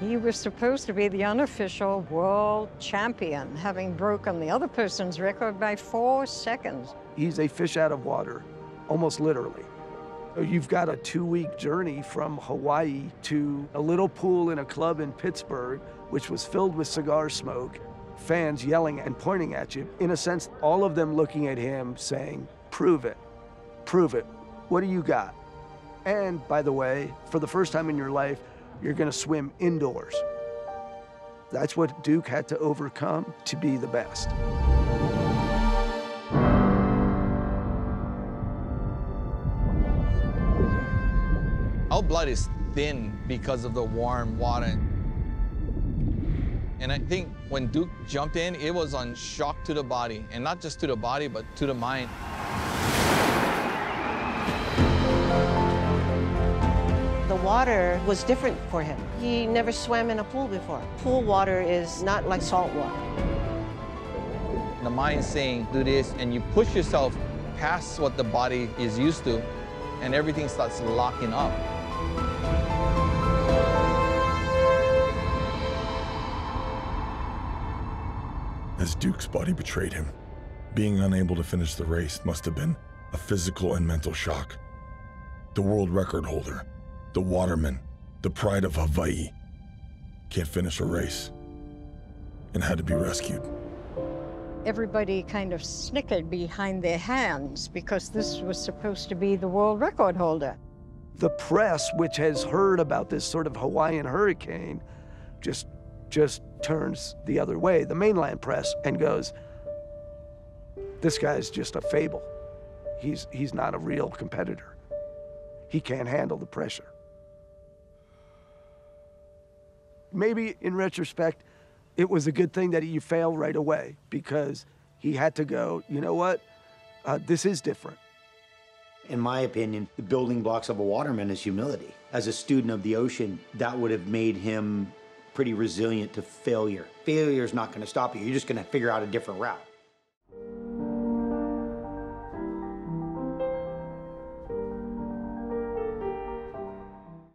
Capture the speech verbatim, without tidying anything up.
He was supposed to be the unofficial world champion, having broken the other person's record by four seconds. He's a fish out of water, almost literally. You've got a two-week journey from Hawaii to a little pool in a club in Pittsburgh, which was filled with cigar smoke, fans yelling and pointing at you. In a sense, all of them looking at him saying, prove it, prove it, what do you got? And by the way, for the first time in your life, you're gonna swim indoors. That's what Duke had to overcome to be the best. Our blood is thin because of the warm water. And I think when Duke jumped in, it was on shock to the body, and not just to the body, but to the mind. The water was different for him. He never swam in a pool before. Pool water is not like salt water. The mind's saying, do this, and you push yourself past what the body is used to, and everything starts locking up. As Duke's body betrayed him, being unable to finish the race must have been a physical and mental shock. The world record holder, the Waterman, the pride of Hawaii, can't finish a race and had to be rescued. Everybody kind of snickered behind their hands because this was supposed to be the world record holder. The press, which has heard about this sort of Hawaiian hurricane, just just turns the other way, the mainland press, and goes, this guy's just a fable. He's, he's not a real competitor. He can't handle the pressure. Maybe in retrospect, it was a good thing that he failed right away, because he had to go, you know what, uh, this is different. In my opinion, the building blocks of a waterman is humility. As a student of the ocean, that would have made him pretty resilient to failure. Failure is not going to stop you. You're just going to figure out a different route.